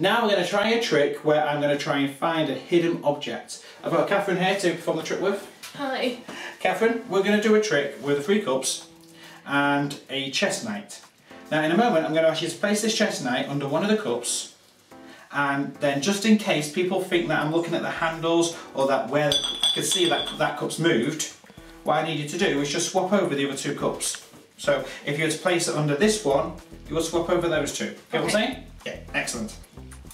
Now I'm going to try a trick where I'm going to try and find a hidden object. I've got Catherine here to perform the trick with. Hi. Catherine, we're going to do a trick with the 3 cups and a chess knight. Now in a moment I'm going to ask you to place this chess knight under one of the cups, and then just in case people think that I'm looking at the handles or that where I can see that that cup's moved, what I need you to do is just swap over the other 2 cups. So if you were to place it under this one, you will swap over those 2. Get what I'm saying? Yeah, excellent.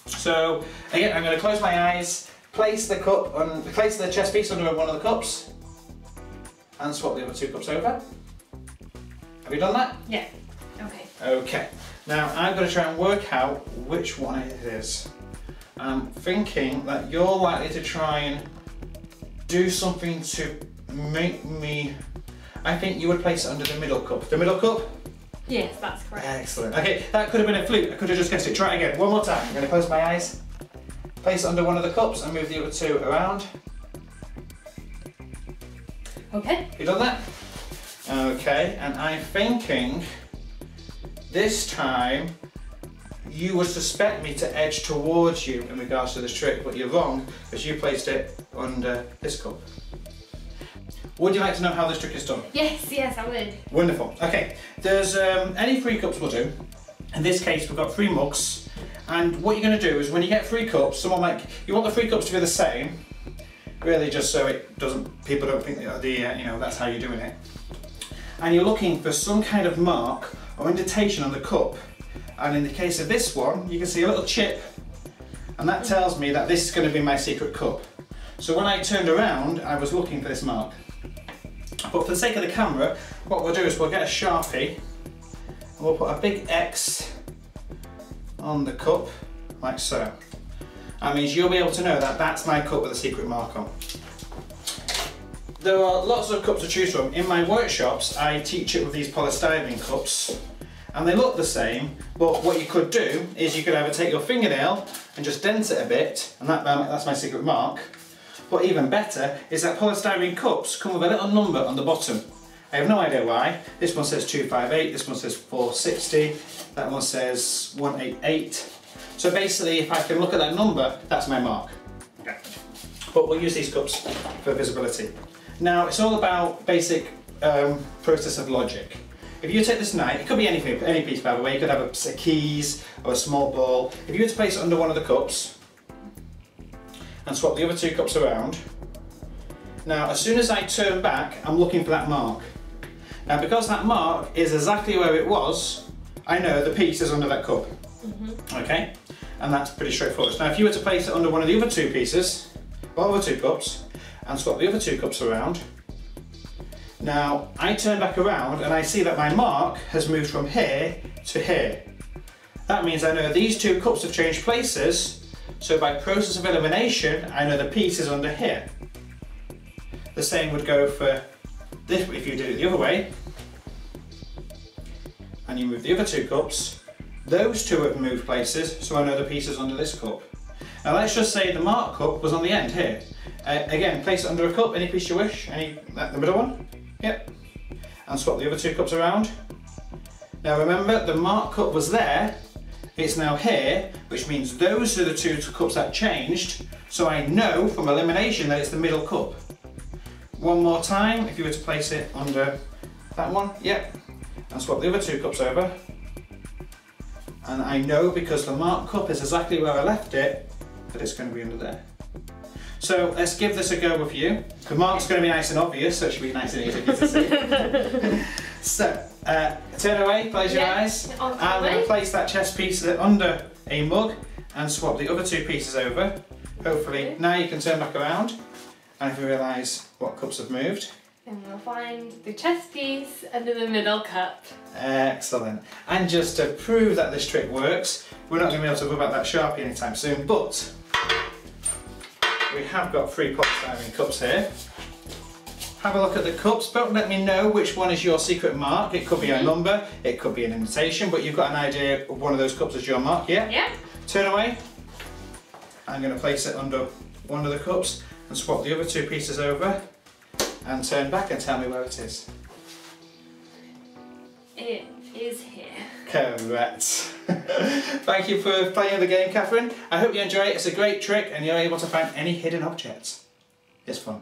So again, I'm going to close my eyes, place the cup on, place the chess piece under one of the cups, and swap the other 2 cups over. Have you done that? Yeah. Okay. Okay. Now I'm going to try and work out which one it is. I'm thinking that you're likely to try and do something to make me. I think you would place it under the middle cup. The middle cup? Yes, that's correct. Excellent. Okay, that could have been a fluke. I could have just guessed it. Try it again. One more time. I'm going to close my eyes, place it under one of the cups, and move the other 2 around. Okay. You done that? Okay, and I'm thinking this time you would suspect me to edge towards you in regards to this trick, but you're wrong because you placed it under this cup. Would you like to know how this trick is done? Yes, yes, I would. Wonderful. Okay, there's any 3 cups will do. In this case, we've got 3 mugs, and what you're going to do is when you get 3 cups, someone like you want the 3 cups to be the same, really, just so it doesn't people don't think that that's how you're doing it. And you're looking for some kind of mark or indentation on the cup. And in the case of this one, you can see a little chip, and that tells me that this is going to be my secret cup. So when I turned around, I was looking for this mark. But for the sake of the camera, what we'll do is we'll get a Sharpie and we'll put a big X on the cup, like so. That means you'll be able to know that that's my cup with a secret mark on. There are lots of cups to choose from. In my workshops, I teach it with these polystyrene cups, and they look the same, but what you could do is you could either take your fingernail and just dent it a bit, and that's my secret mark. But even better is that polystyrene cups come with a little number on the bottom. I have no idea why. This one says 258, this one says 460, that one says 188. So basically, if I can look at that number, that's my mark. Okay. But we'll use these cups for visibility. Now, it's all about basic process of logic. If you take this knight, it could be anything, any piece by the way, you could have a keys or a small ball. If you were to place it under one of the cups, and swap the other 2 cups around. Now, as soon as I turn back, I'm looking for that mark. Now, because that mark is exactly where it was, I know the piece is under that cup. Mm-hmm. Okay? And that's pretty straightforward. Now, if you were to place it under one of the other 2 pieces, or other 2 cups, and swap the other 2 cups around. Now, I turn back around and I see that my mark has moved from here to here. That means I know these 2 cups have changed places. So by process of elimination, I know the piece is under here. The same would go for this if you did it the other way. And you move the other 2 cups. Those 2 have moved places, so I know the piece is under this cup. Now let's just say the mark cup was on the end here. Again, place it under a cup, any piece you wish, the middle one. Yep. And swap the other 2 cups around. Now remember, the mark cup was there. It's now here, which means those are the 2 cups that changed, so I know from elimination that it's the middle cup. One more time, if you were to place it under that one, yep, and swap the other 2 cups over. And I know because the marked cup is exactly where I left it, that it's going to be under there. So let's give this a go with you. The mark's going to be nice and obvious, so it should be nice and easy to see. So, turn away, close your eyes. I'm going to place that chess piece under a mug and swap the other 2 pieces over. Hopefully, now you can turn back around and if you realise what cups have moved. Then we'll find the chess piece under the middle cup. Excellent. And just to prove that this trick works, we're not going to be able to rub out that Sharpie anytime soon, but we have got 3 polystyrene cups here. Have a look at the cups, but let me know which one is your secret mark. It could be a number, it could be an invitation, but you've got an idea of one of those cups as your mark, yeah? Yeah. Turn away. I'm going to place it under one of the cups and swap the other 2 pieces over and turn back and tell me where it is. It is here. Correct. Thank you for playing the game, Catherine. I hope you enjoy it. It's a great trick and you're able to find any hidden objects. It's fun.